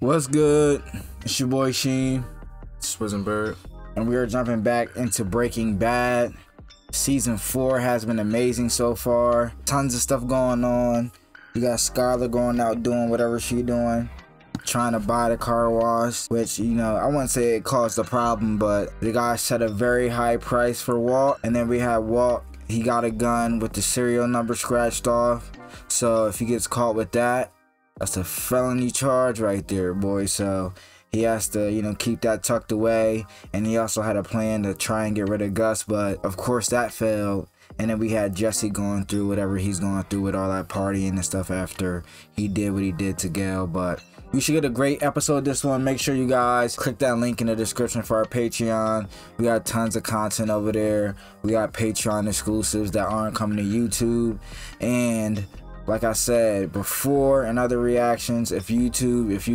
What's good? It's your boy Sheen. It's Heisenberg. And we are jumping back into Breaking Bad. Season 4 has been amazing so far. Tons of stuff going on. You got Skyler going out doing whatever she's doing, trying to buy the car wash, which, you know, I wouldn't say it caused a problem, but the guy set a very high price for Walt. And then we had Walt, he got a gun with the serial number scratched off, so if he gets caught with that, that's a felony charge right there, boy. So he has to, you know, keep that tucked away. And he also had a plan to try and get rid of Gus, but of course that failed. And then we had Jesse going through whatever he's going through with all that partying and stuff after he did what he did to Gale. But we should get a great episode this one. Make sure you guys click that link in the description for our Patreon. We got tons of content over there. We got Patreon exclusives that aren't coming to YouTube. And like I said before and other reactions, if you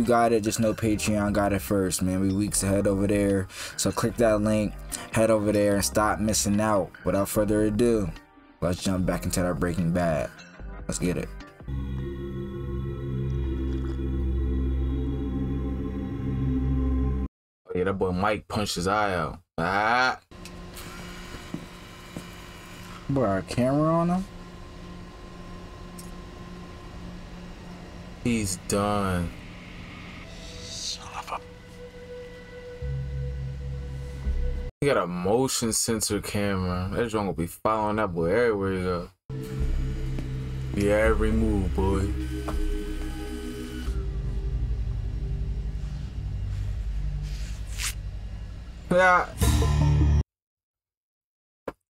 got it, just know Patreon got it first, man. We weeks ahead over there, so click that link, head over there, and stop missing out. Without further ado, let's jump back into our Breaking Bad. Let's get it. Yeah, that boy Mike punched his eye out. Ah, bro, our camera on him. He's done. Son of a... He got a motion sensor camera. That joint gonna be following that boy everywhere he go. Be every move, boy. Yeah.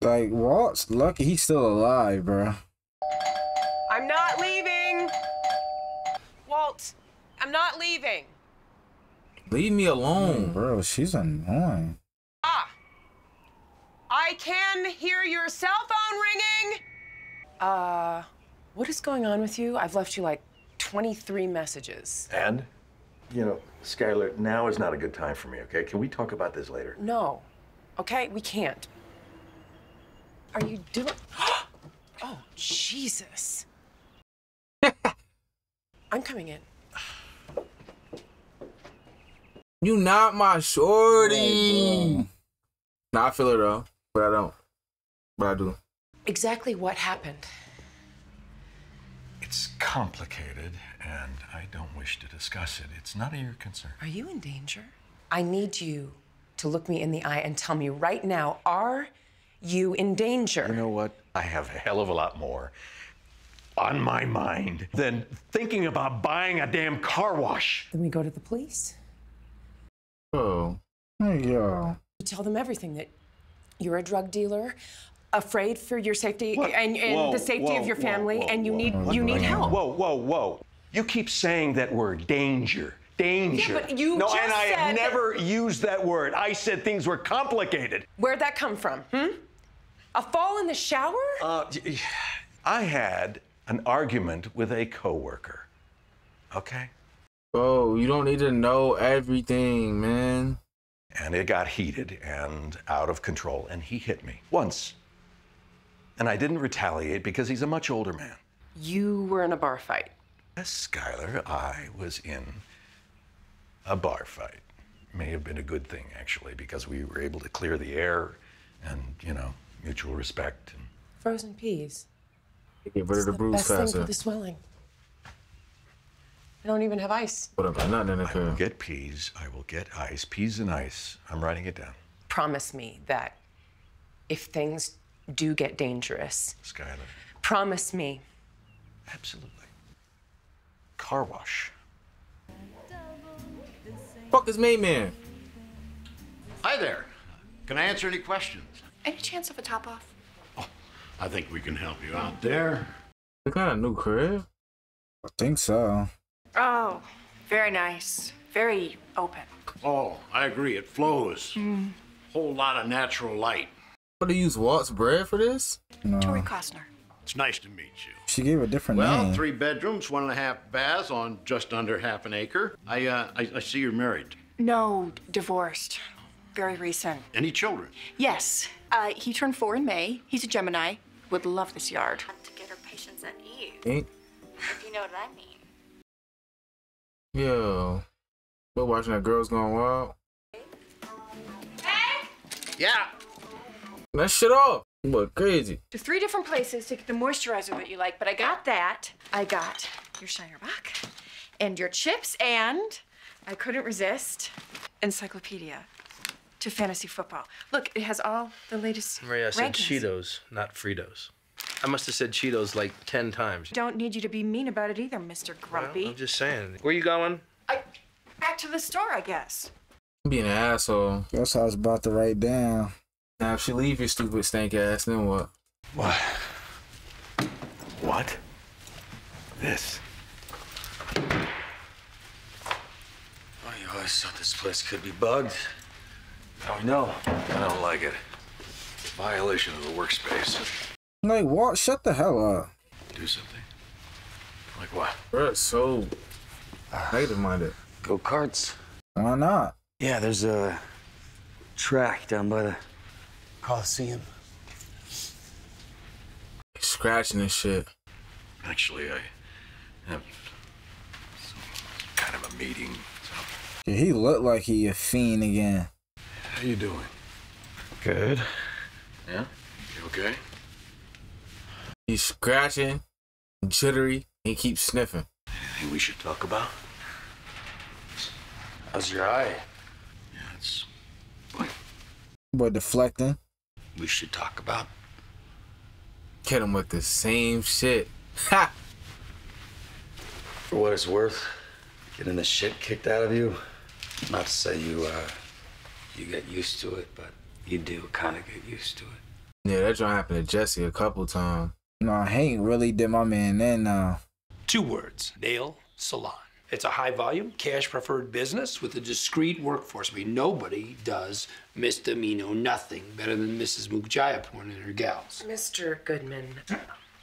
Like, Walt's lucky he's still alive, bro. I'm not leaving. Walt, I'm not leaving. Leave me alone. Oh, bro, she's annoying. Ah, I can hear your cell phone ringing. What is going on with you? I've left you like 23 messages. And? You know, Skyler, now is not a good time for me, okay? Can we talk about this later? No, okay, we can't. Are you doing? Oh, Jesus. I'm coming in. You not my shorty. Nah, I feel it though, but I don't. But I do. Exactly what happened? It's complicated, and I don't wish to discuss it. It's none of your concern. Are you in danger? I need you to look me in the eye and tell me right now, are you in danger? You know what? I have a hell of a lot more on my mind than thinking about buying a damn car wash. Then we go to the police. Oh, there you go. You tell them everything, that you're a drug dealer, afraid for your safety and the safety of your family, and you need help. Whoa, whoa, whoa. You keep saying that word, danger. Danger. Yeah, but you no, just and I said have never used that word. I said things were complicated. Where'd that come from? Hmm? A fall in the shower? I had an argument with a coworker. Okay? Oh, you don't need to know everything, man. And it got heated and out of control, and he hit me once. And I didn't retaliate because he's a much older man. You were in a bar fight. Yes, Skyler, I was in a bar fight. May have been a good thing, actually, because we were able to clear the air and, you know, mutual respect. And... Frozen peas. Get rid of the bruise faster. Best thing for the swelling. I don't even have ice. Whatever, not in it. I will get peas. I will get ice. Peas and ice. I'm writing it down. Promise me that if things do get dangerous, Skyler. Promise me. Absolutely. Car wash. Fuck is May Man? Hi there. Can I answer any questions? Any chance of a top off? I think we can help you out there. They got a new crib? I think so. Oh, very nice. Very open. Oh, I agree. It flows. Mm. Whole lot of natural light. What, do you use Walt's bread for this? No. Tori Costner. It's nice to meet you. She gave a different name. Well, 3 bedrooms, 1.5 baths on just under half an acre. I see you're married. No, divorced. Very recent. Any children? Yes. He turned 4 in May. He's a Gemini. Would love this yard. To get her patients at ease. If you know what I mean. Yo. We're watching that Girls Gone Wild. Hey! Yeah! That shit off. You look crazy. To 3 different places to get the moisturizer that you like, but I got that. I got your Shinerbach and your chips and I couldn't resist Encyclopedia to Fantasy Football. Look, it has all the latest Marie, I said rankings. Cheetos, not Fritos. I must have said Cheetos like 10 times. Don't need you to be mean about it either, Mr. Grumpy. Well, I'm just saying. Where you going? Back to the store, I guess. Being an asshole. That's how I was about to write down. Now, if she leave your stupid stank ass, then what? What? What? This. Oh, you always thought this place could be bugged. Now we know. I don't like it. Violation of the workspace. Like what? Shut the hell up. Do something. Like what? We're so negative-minded. Go-karts. Why not? Yeah, there's a track down by the Coliseum. Scratching this shit. Actually, I have some kind of a meeting. Yeah, he looked like he a fiend again. How you doing? Good. Yeah? You okay? He's scratching, jittery, and keeps sniffing. Anything we should talk about? How's your eye? Yeah, it's... Boy, deflecting. We should talk about. Get him with the same shit. Ha! For what it's worth, getting the shit kicked out of you. Not to say you get used to it, but you do kind of get used to it. Yeah, that joint happened to Jesse a couple times. Nah, Hank really did my man then. 2 words: nail salon. It's a high volume, cash preferred business with a discreet workforce. I mean, nobody does misdemeanor nothing better than Mrs. Mukjayaporn and her gals. Mr. Goodman.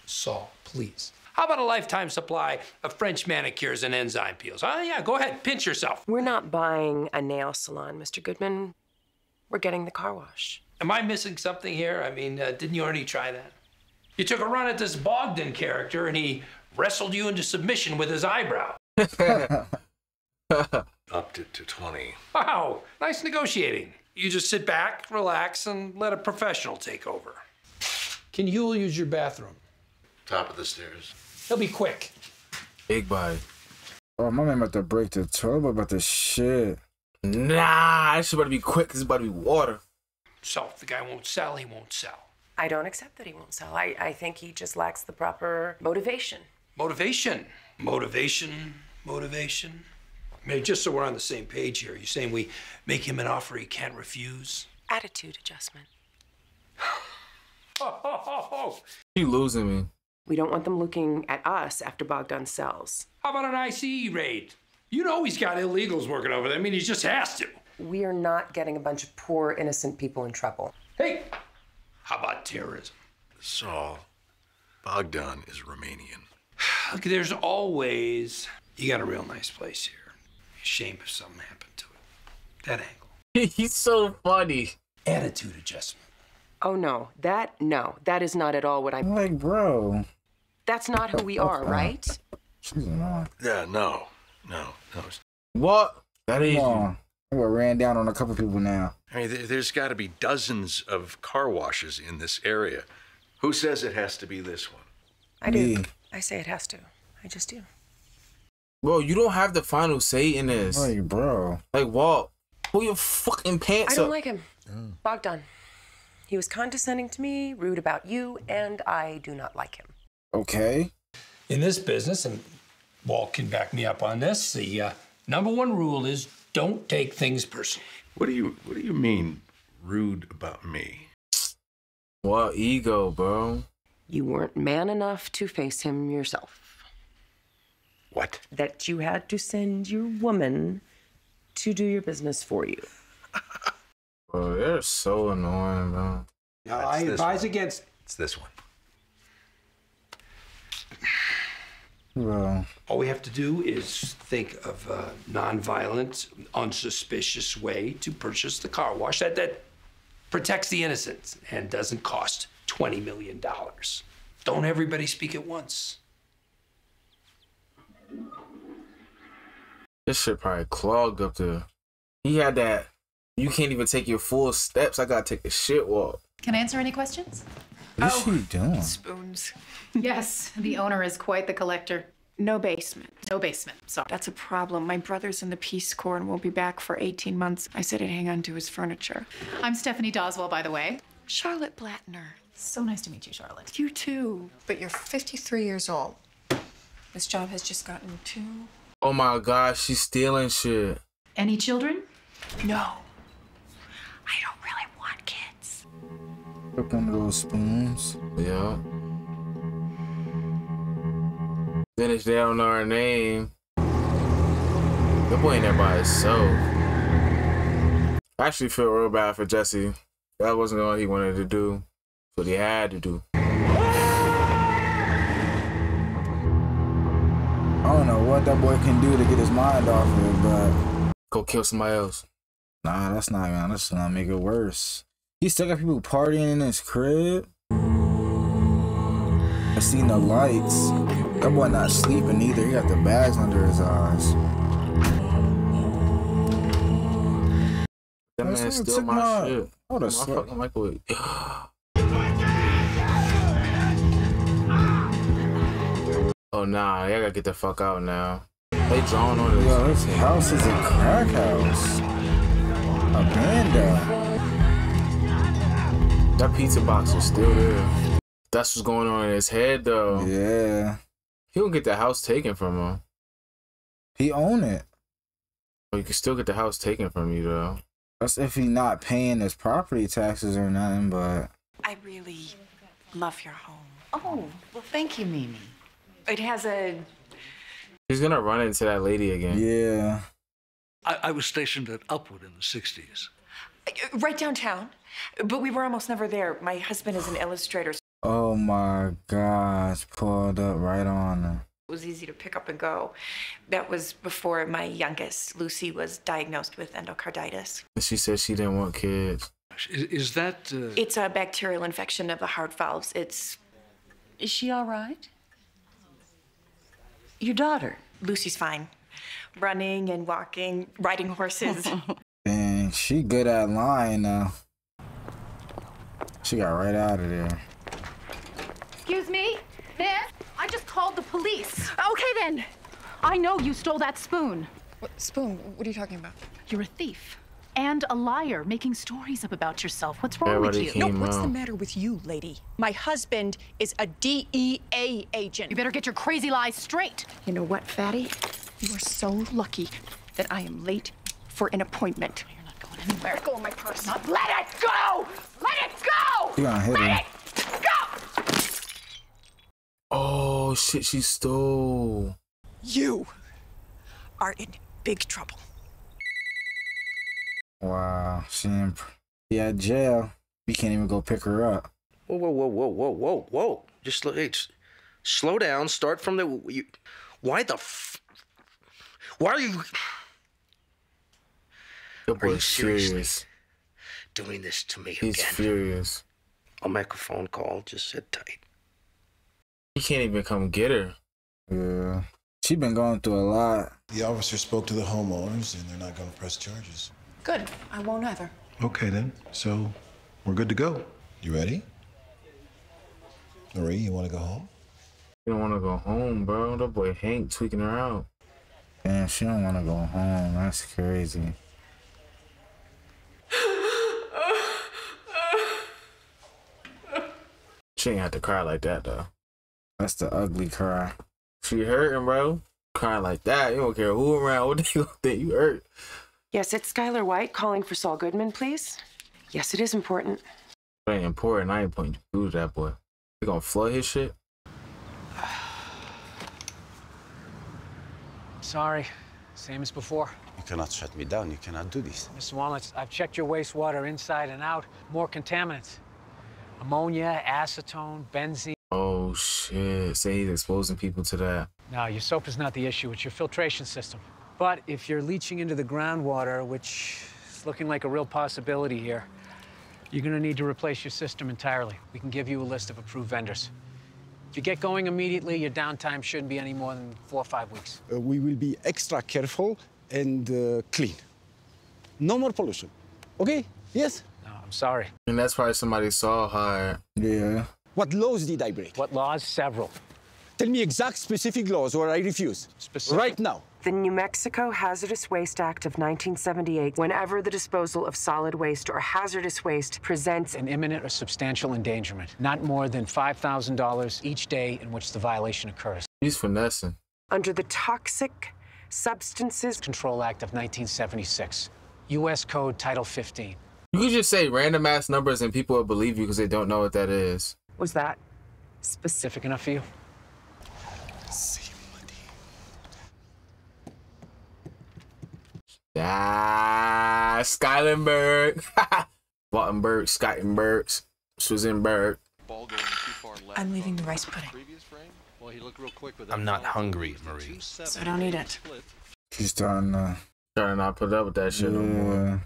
Saul, please. How about a lifetime supply of French manicures and enzyme peels? Oh, yeah, go ahead, pinch yourself. We're not buying a nail salon, Mr. Goodman. We're getting the car wash. Am I missing something here? I mean, didn't you already try that? You took a run at this Bogdan character and he wrestled you into submission with his eyebrow. Upped it to 20. Wow, nice negotiating. You just sit back, relax, and let a professional take over. Can you use your bathroom? Top of the stairs. He'll be quick. Big bite. Oh, my man about to break the tub about this shit. Nah, this is about to be quick. This is about to be water. So if the guy won't sell, he won't sell. I don't accept that he won't sell. I think he just lacks the proper motivation. Motivation. Motivation. Motivation? I mean, just so we're on the same page here, you're saying we make him an offer he can't refuse? Attitude adjustment. You losing me. We don't want them looking at us after Bogdan sells. How about an ICE raid? You know he's got illegals working over there. I mean, he just has to. We are not getting a bunch of poor, innocent people in trouble. Hey, how about terrorism? Saul, Bogdan is Romanian. Look, there's always... You got a real nice place here. Shame if something happened to it. That angle. He's so funny. Attitude adjustment. Oh, no. That is not at all what I'm... Like, bro. That's not who we are, right? She's not. Yeah, no. What? That is... We're ran down on a couple people now. I mean, there's got to be dozens of car washes in this area. Who says it has to be this one? I do. Me. I say it has to. I just do. Bro, you don't have the final say in this. Like, bro. Like, Walt, pull your fucking pants up. I don't like him. Mm. Bogdan. He was condescending to me, rude about you, and I do not like him. Okay. In this business, and Walt can back me up on this, the #1 rule is don't take things personally. What do you mean rude about me? What ego, bro? You weren't man enough to face him yourself. What? That you had to send your woman to do your business for you. Bro, they're so annoying, bro. No, I advise against... It's this one. Bro. All we have to do is think of a non-violent, unsuspicious way to purchase the car wash that protects the innocent and doesn't cost $20 million. Don't everybody speak at once. This shit probably clogged up there. He had that, you can't even take your full steps. I gotta take a shit walk. Can I answer any questions? What is she doing? Spoons. Yes, the owner is quite the collector. No basement. No basement, sorry. That's a problem. My brother's in the Peace Corps and won't be back for 18 months. I said I'd hang on to his furniture. I'm Stephanie Doswell, by the way. Charlotte Blattner. So nice to meet you, Charlotte. You too. But you're 53 years old. This job has just gotten too... Oh my gosh, she's stealing shit. Any children? No. I don't really want kids. Up on those spoons. Yeah. Finish down our name. That boy ain't there by himself. I actually feel real bad for Jesse. That wasn't all he wanted to do. But he had to do. I don't know what that boy can do to get his mind off of it, but... Go kill somebody else. Nah, that's not, man. That's gonna make it worse. He still got people partying in his crib. I seen the lights. That boy not sleeping either. He got the bags under his eyes. That man still my shit. What a fucking microwave. Oh nah, I gotta get the fuck out now. They drawn on this. Yo, this house is a crack house. A panda. That pizza box was still there. That's what's going on in his head though. Yeah. He don't get the house taken from him. He own it. But you can still get the house taken from you though. That's if he not paying his property taxes or nothing, but... I really love your home. Oh, well thank you, Mimi. It has a... He's gonna run into that lady again. Yeah. I was stationed at Uppwood in the 60s. Right downtown. But we were almost never there. My husband is an illustrator. Oh my gosh. Pulled up right on her. It was easy to pick up and go. That was before my youngest, Lucy, was diagnosed with endocarditis. She said she didn't want kids. Is that... It's a bacterial infection of the heart valves. It's... Is she all right? Your daughter? Lucy's fine. Running and walking, riding horses. Dang, she good at lying now. She got right out of there. Excuse me, miss? I just called the police. Okay then. I know you stole that spoon. What spoon? What are you talking about? You're a thief. And a liar, making stories up about yourself. What's wrong with you? No, what's the matter with you, lady? My husband is a DEA agent. You better get your crazy lies straight. You know what, fatty? You are so lucky that I am late for an appointment. You're not going anywhere. Let go of my purse. Not let it go! Let it go! You're gonna hit him. Let it go! Oh, shit, she stole. You are in big trouble. Wow, she in jail. We can't even go pick her up. Whoa, whoa, whoa, whoa, whoa, whoa, whoa! Just hey, slow down. Start from the. You, why the? Why are you? The boy's furious. Doing this to me again? He's furious. I'll make a phone call. Just sit tight. He can't even come get her. Yeah, she been going through a lot. The officer spoke to the homeowners, and they're not going to press charges. Good. I won't either. Okay, then. So, we're good to go. You ready? Marie, you want to go home? You don't want to go home, bro. That boy Hank tweaking her out. Damn, she don't want to go home. That's crazy. She ain't have to cry like that, though. That's the ugly cry. She hurting, bro. Crying like that. You don't care who around. What do you think? You hurt. Yes, it's Skyler White calling for Saul Goodman, please. Yes, it is important. It ain't important. I ain't putting food to that boy. You gonna flood his shit? Sorry. Same as before. You cannot shut me down. You cannot do this. Mr. Walnuts, I've checked your wastewater inside and out. More contaminants. Ammonia, acetone, benzene. Oh, shit. Say he's exposing people to that. No, your soap is not the issue. It's your filtration system. But if you're leaching into the groundwater, which is looking like a real possibility here, you're gonna need to replace your system entirely. We can give you a list of approved vendors. If you get going immediately, your downtime shouldn't be any more than 4 or 5 weeks. We will be extra careful and clean. No more pollution. Okay? Yes? No, I'm sorry. And that's why somebody saw her. Yeah. What laws did I break? What laws? Several. Tell me exact specific laws or I refuse. Specific? Right now. The New Mexico Hazardous Waste Act of 1978, whenever the disposal of solid waste or hazardous waste presents an imminent or substantial endangerment, not more than $5,000 each day in which the violation occurs. He's finessing. Under the Toxic Substances Control Act of 1976, U.S. Code Title 15. You could just say random ass numbers and people will believe you because they don't know what that is. Was that specific enough for you? Ah, Skylenberg, Waltenberg, Skytenberg, Susanberg. I'm leaving the rice pudding. I'm not hungry, Marie. So I don't eat it. She's trying to not put up with that shit no more.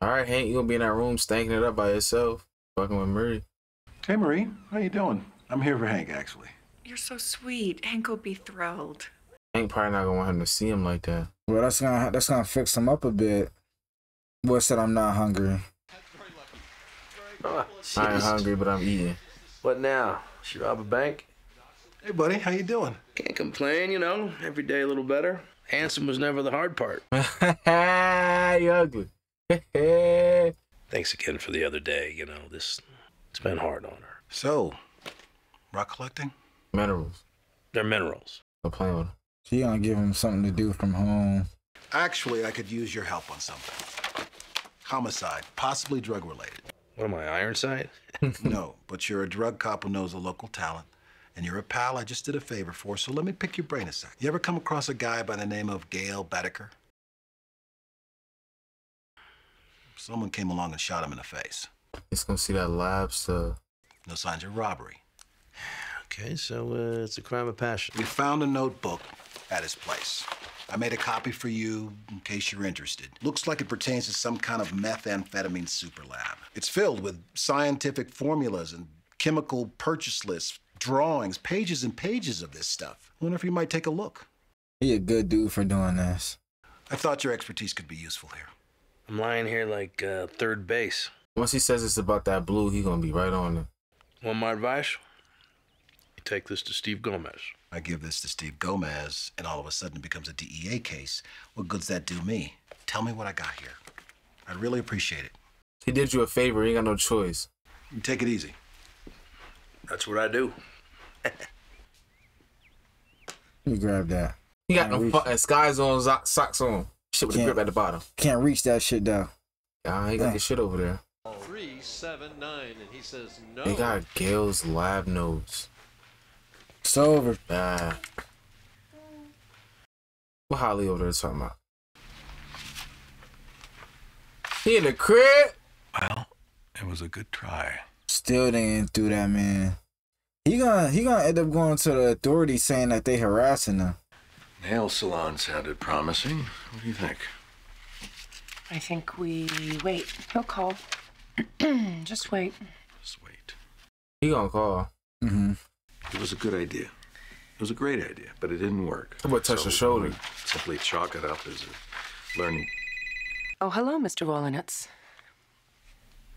All right, Hank, you gonna be in that room stanking it up by yourself, fucking with Marie. Hey, Marie, how you doing? I'm here for Hank, actually. You're so sweet. Hank will be thrilled. Hank probably not gonna want him to see him like that. Well, that's gonna fix him up a bit. Boy said I'm not hungry. Oh, I ain't hungry, but I'm eating. What now? She rob a bank? Hey, buddy, how you doing? Can't complain, you know. Every day a little better. Handsome was never the hard part. You ugly. Thanks again for the other day. You know, it's been hard on her. So, rock collecting? Minerals. They're minerals. I'm playing with them. She gonna give him something to do from home. Actually, I could use your help on something. Homicide, possibly drug-related. What am I, Ironside? No, but you're a drug cop who knows a local talent, and you're a pal I just did a favor for, so let me pick your brain a sec. You ever come across a guy by the name of Gale Boetticher? Someone came along and shot him in the face. It's gonna see that lab stuff. No signs of robbery. Okay, so it's a crime of passion. We found a notebook at his place. I made a copy for you in case you're interested. Looks like it pertains to some kind of methamphetamine super lab. It's filled with scientific formulas and chemical purchase lists, drawings, pages and pages of this stuff. I wonder if you might take a look. He a good dude for doing this. I thought your expertise could be useful here. I'm lying here like third base. Once he says it's about that blue, he's gonna be right on it. Want my advice? Take this to Steve Gomez. I give this to Steve Gomez, and all of a sudden it becomes a DEA case. What good's that do me? Tell me what I got here. I'd really appreciate it. He did you a favor. He ain't got no choice. You take it easy. That's what I do. You grab that. He got no fucking skies on, socks on. Shit with a grip at the bottom. Can't reach that shit though. Nah, he got the shit over there. 379, and he says no. They got Gale's lab notes. It's over. What Holly over there is talking about? He in the crib? Well, it was a good try. Still didn't do that, man. He gonna end up going to the authorities saying that they harassing him. Nail salon sounded promising. What do you think? I think we wait. He'll call. Just wait. Just wait. He gonna call. Mm-hmm. It was a good idea. It was a great idea, but it didn't work. How about touch the shoulder? Simply chalk it up as a learning. Oh, hello, Mr. Wollenitz.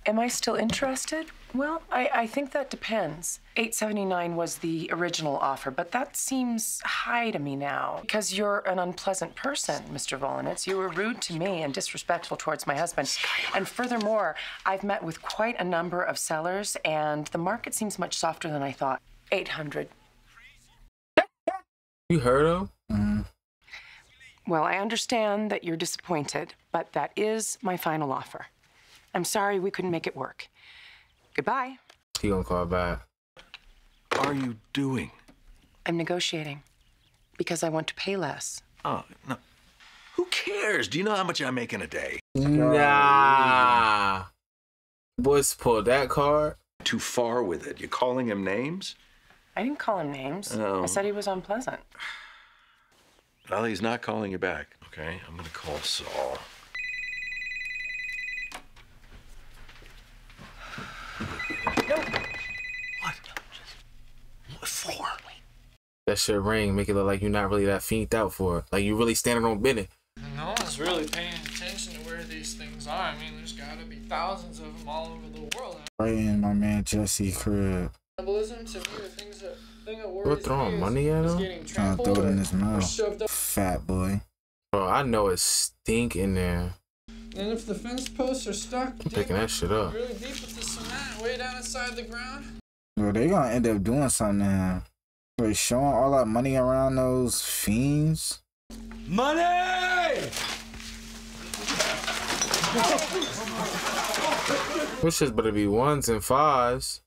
Am I still interested? Well, I think that depends. $879 was the original offer, but that seems high to me now. Because you're an unpleasant person, Mr. Wollenitz. You were rude to me and disrespectful towards my husband. And furthermore, I've met with quite a number of sellers, and the market seems much softer than I thought. 800. You heard him? Mm-hmm. Well, I understand that you're disappointed, but that is my final offer. I'm sorry we couldn't make it work. Goodbye. He gonna call back. What are you doing? I'm negotiating because I want to pay less. Oh, no. Who cares? Do you know how much I make in a day? Nah. Boys pulled that card. Too far with it. You're calling him names? I didn't call him names. I said he was unpleasant. Well, he's not calling you back. Okay, I'm gonna call Saul. No. What? What for? That shit ring make it look like you're not really that fiended out for it. Like you really standing on business. No, it's one's really paying attention to where these things are. I mean, there's gotta be thousands of them all over the world. Right in my man Jesse's crib. Cannibalism to me, the things that we're throwing money at him. Trying to throw it in his mouth. Fat boy. Bro, I know it stink in there. And if the fence posts are stuck, I'm picking that shit up. Really deep with the cement, way down inside the ground. Bro, they gonna end up doing something to him. They're showing all that money around those fiends. Money! This shit's better be 1s and 5s.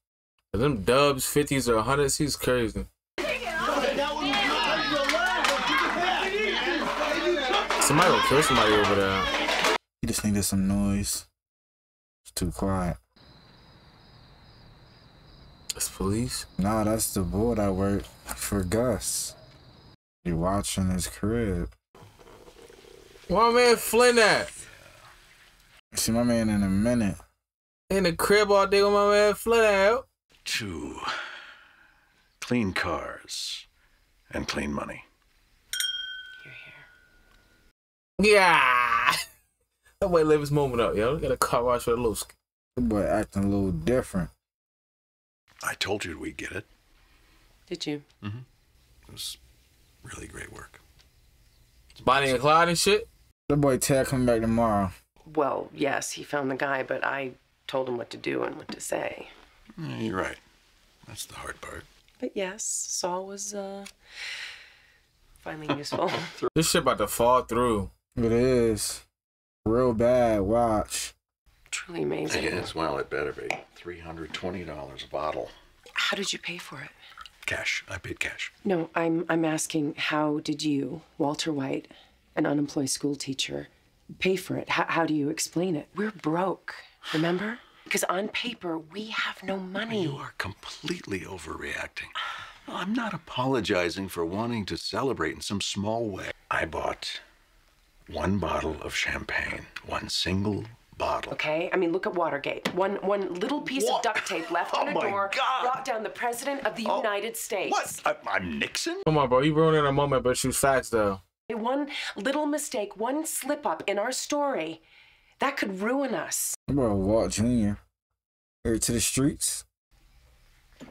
And them dubs, 50s or 100s, he's crazy. Somebody will kill somebody over there. You just needed some noise. It's too quiet. That's police? Nah, that's the boy that worked for Gus. You're watching his crib. Where my man Flynn at? See my man in a minute. In the crib all day with my man Flynn out. 2. Clean cars and clean money. You're here. Yeah. That way live his moment up, yo. Look at a car wash for the loose. That boy acting a little different. I told you we'd get it. Did you? Mm-hmm. It was really great work. It's Bonnie and Clyde and shit. The boy Ted coming back tomorrow. Well, yes, he found the guy, but I told him what to do and what to say. Yeah, you're right. That's the hard part. But yes, Saul was finally useful. This shit about to fall through. It is. Real bad. Watch. Truly amazing. It is. Well, it better be. $320 a bottle. How did you pay for it? Cash. I paid cash. No, I'm asking, how did you, Walter White, an unemployed school teacher, pay for it? How do you explain it? We're broke, remember? Because on paper, we have no money. You are completely overreacting. I'm not apologizing for wanting to celebrate in some small way. I bought 1 bottle of champagne, 1 single bottle. Okay, I mean, look at Watergate. One little piece of duct tape left on a door brought down the president of the United States. What? I'm Nixon? Come on, bro, you ruining a moment, but shoot facts, though. One little mistake, one slip-up in our story. That could ruin us. I'm about Walt Jr. Here to the streets. I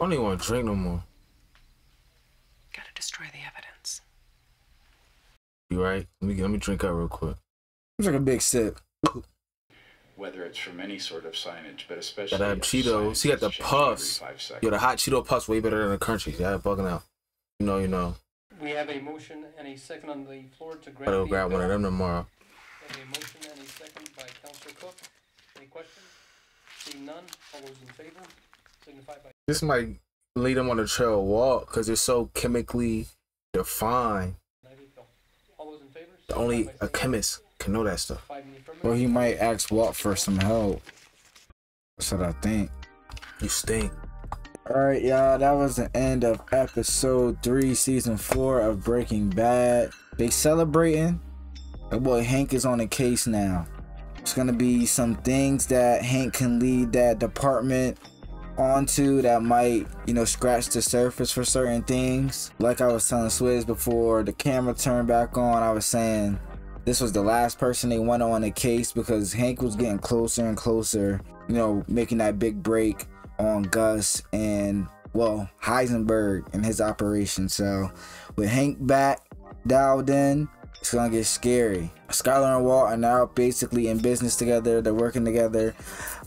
don't even want to drink no more. Gotta destroy the evidence. You right? Let me drink out real quick. It's like a big sip. Whether it's from any sort of signage, but especially that Cheetos. He got the puffs. Yo, the hot Cheeto puffs way better than the country. Yeah, bugging out. You know, you know. We have a motion and a second on the floor to grant. I'll grab one of them tomorrow. We have a motion and a second by Counselor Cook. Any questions? Seeing none, all those in favor, signify by. This might lead them on the trail walk because they're so chemically defined. All those in favor. Only a chemist can know that stuff. Or he might ask Walt for some help. That's what I think. You stink. Alright, y'all, that was the end of episode 3, season 4 of Breaking Bad. They celebrating. That boy Hank is on the case now. It's gonna be some things that Hank can lead that department onto that might, you know, scratch the surface for certain things. Like I was telling Swizz before the camera turned back on, I was saying this was the last person they went on the case because Hank was getting closer and closer, you know, making that big break on Gus and, well, Heisenberg and his operation. So with Hank back dialed in, it's gonna get scary. Skyler and Walt are now basically in business together. They're working together.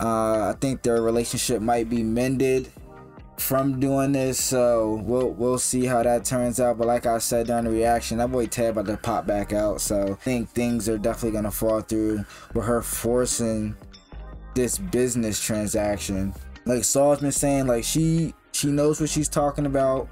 I think their relationship might be mended from doing this, so we'll see how that turns out. But like I said during the reaction, that boy Ted about to pop back out, so I think things are definitely gonna fall through with her forcing this business transaction. Like Saul's been saying, like she knows what she's talking about.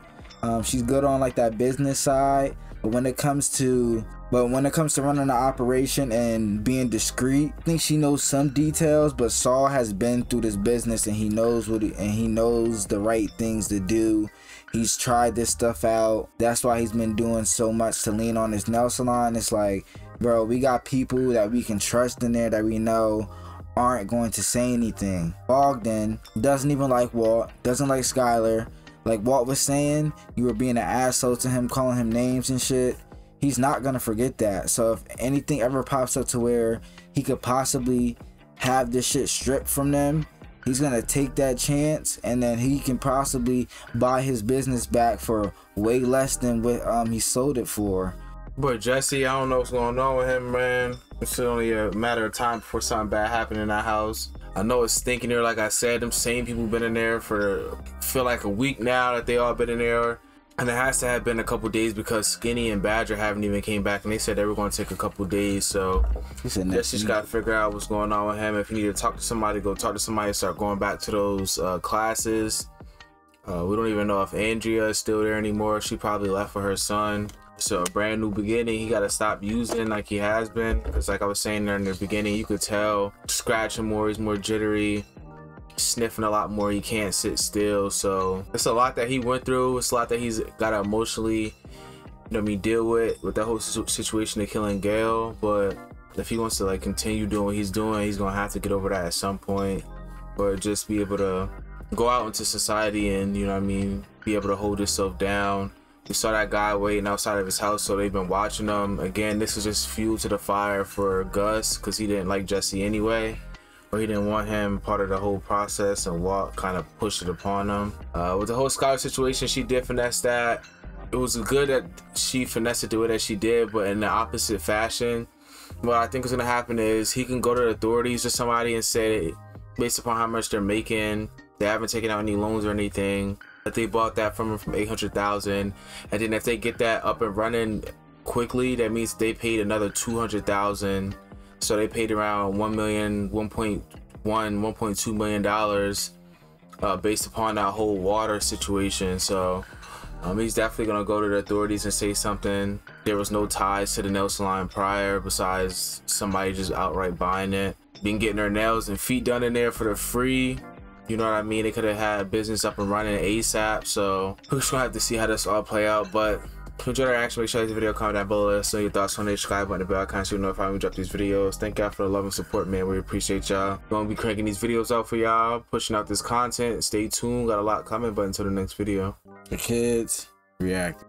She's good on like that business side, but when it comes to running the operation and being discreet, I think she knows some details. But Saul has been through this business and he knows he knows the right things to do. He's tried this stuff out. That's why he's been doing so much to lean on his nail salon. It's like, bro, we got people that we can trust in there that we know aren't going to say anything. Bogdan doesn't even like Walt, doesn't like Skyler. Like Walt was saying, you were being an asshole to him, calling him names and shit. he's not gonna forget that. So if anything ever pops up to where he could possibly have this shit stripped from them, he's gonna take that chance, and then he can possibly buy his business back for way less than what he sold it for. But Jesse, I don't know what's going on with him, man. It's only a matter of time before something bad happened in that house. I know it's stinking there, like I said. Them same people been in there for feel like a week now that they all been in there, and it has to have been a couple days because Skinny and Badger haven't even came back, and they said they were going to take a couple days. So Jesse's got to figure out what's going on with him. If you need to talk to somebody, go talk to somebody. Start going back to those classes. We don't even know if Andrea is still there anymore. She probably left for her son. So a brand new beginning. He got to stop using like he has been, because like I was saying there in the beginning, you could tell scratching more, he's more jittery, sniffing a lot more, he can't sit still. So it's a lot that he went through. It's a lot that he's got to emotionally, deal with that whole situation of killing Gale. But if he wants to like continue doing what he's doing, he's gonna have to get over that at some point, or just be able to go out into society and be able to hold himself down. We saw that guy waiting outside of his house, so they've been watching him. Again, this is just fuel to the fire for Gus, because he didn't like Jesse anyway, or he didn't want him part of the whole process, and Walt kind of pushed it upon him. With the whole Skyler situation, she did finesse that. It was good that she finessed it the way that she did, but in the opposite fashion. What I think is going to happen is he can go to the authorities or somebody and say, based upon how much they're making, they haven't taken out any loans or anything, that they bought that from him from 800,000, and then if they get that up and running quickly, that means they paid another 200,000. So they paid around 1 million, 1.1, 1.2 million dollars based upon that whole water situation. So he's definitely gonna go to the authorities and say something. There was no ties to the Nelson line prior, besides somebody just outright buying it, been getting their nails and feet done in there for the free. You know what I mean? They could have had business up and running ASAP. So we're just gonna have to see how this all play out. But if you enjoyed our reaction, make sure you like the video, comment down below, let us know your thoughts on the subscribe button, the bell icon, so you know if I drop these videos. Thank y'all for the love and support, man. We appreciate y'all. We're gonna be cranking these videos out for y'all, pushing out this content. Stay tuned, got a lot coming, but until the next video. The kids react.